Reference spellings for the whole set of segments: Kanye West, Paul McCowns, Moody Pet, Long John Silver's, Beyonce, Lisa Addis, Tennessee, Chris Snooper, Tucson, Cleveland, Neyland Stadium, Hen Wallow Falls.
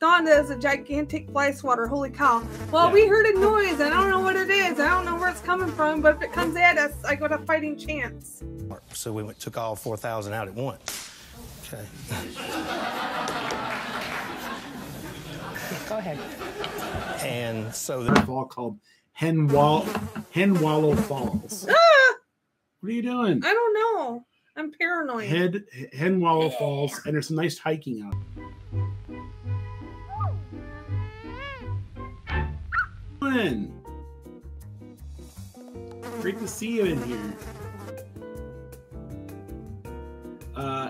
Dawn, there's a gigantic fly swatter. Holy cow. Well, yeah. We heard a noise. I don't know what it is. I don't know where it's coming from, but if it comes at us, I got a fighting chance. So we took all 4,000 out at once. Okay. Go ahead. And so there's a ball called Hen Wallow Falls. What are you doing? I don't know. I'm paranoid. Hen Wallow Falls, and there's some nice hiking out. Great to see you in here.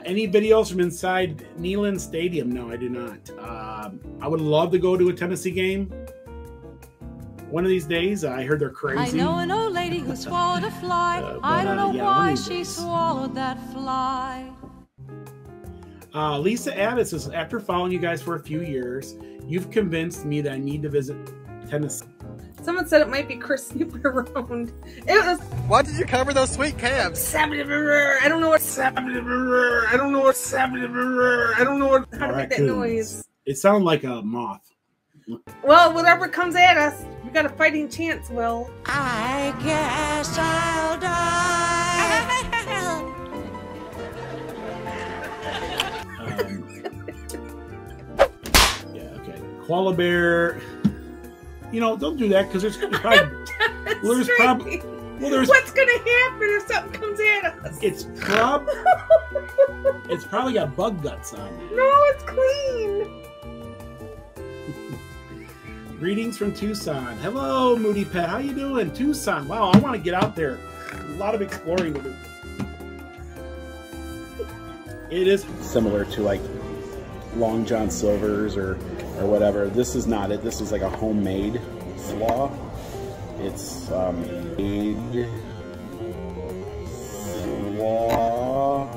Any videos from inside Neyland Stadium? No, I do not. I would love to go to a Tennessee game. One of these days, I heard they're crazy. I know an old lady who swallowed a fly. I don't know why she swallowed that fly. Lisa Addis says, after following you guys for a few years, you've convinced me that I need to visit Tennessee. Someone said it might be Chris Snooper round. It was. Why did you cover those sweet calves? I don't know what's happening. I don't know what's happening. I don't know what. How to make that noise? It sounded like a moth. Well, whatever comes at us, you got a fighting chance, Will. I guess I'll die. Yeah, okay. Koala bear. You know, don't do that because there's probably. Well, there's probably. Well, there's. What's gonna happen if something comes at us? It's probably. It's probably got bug guts on it. No, it's clean. Greetings from Tucson. Hello, Moody Pet. How you doing? Tucson. Wow, I want to get out there. A lot of exploring to do. It is similar to like Long John Silver's or whatever. This is not it. This is like a homemade slaw. It's made slaw.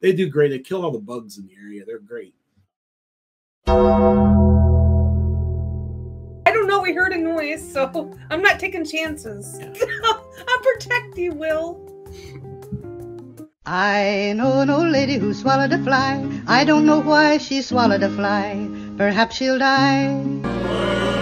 They do great. They kill all the bugs in the area. They're great. We heard a noise, so I'm not taking chances. Yeah. I'll protect you, Will. I know an old lady who swallowed a fly. I don't know why she swallowed a fly. Perhaps she'll die. Perhaps she'll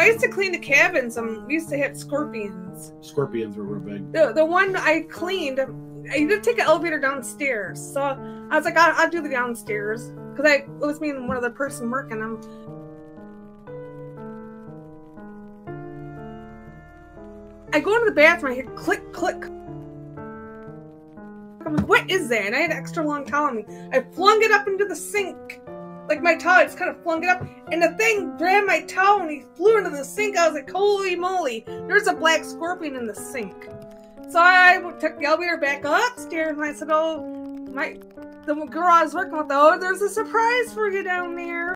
I used to clean the cabins. We used to have scorpions. Scorpions were real big. The one I cleaned, I did take an elevator downstairs. So I was like, I'll do the downstairs. Because it was me and one other person working them. I go into the bathroom, I hear click, click. I'm like, what is that? And I had an extra long towel on me. I flung it up into the sink. Like my towel, I just kind of flung it up, and the thing grabbed my towel and he flew into the sink. I was like, holy moly, there's a black scorpion in the sink. So I took the elevator back upstairs and I said, oh, the girl I was working with, oh, there's a surprise for you down there.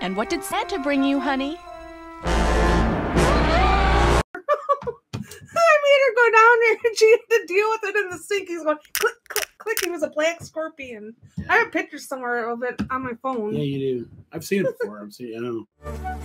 And what did Santa bring you, honey? I made her go down there and she had to deal with it in the sink. He's going, click, click. It was a black scorpion. I have pictures somewhere of it on my phone. Yeah, you do. I've seen it before. I know.